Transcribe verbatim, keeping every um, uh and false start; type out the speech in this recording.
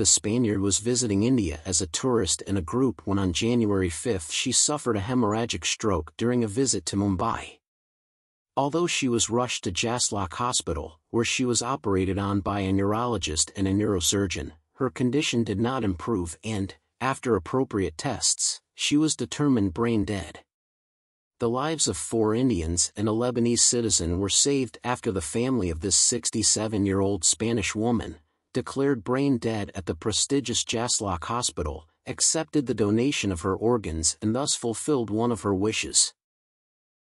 the Spaniard was visiting India as a tourist in a group when on January fifth she suffered a hemorrhagic stroke during a visit to Mumbai. Although she was rushed to Jaslok Hospital, where she was operated on by a neurologist and a neurosurgeon, her condition did not improve and, after appropriate tests, she was determined brain dead. The lives of four Indians and a Lebanese citizen were saved after the family of this sixty-seven-year-old Spanish woman, declared brain dead at the prestigious Jaslok Hospital, accepted the donation of her organs and thus fulfilled one of her wishes.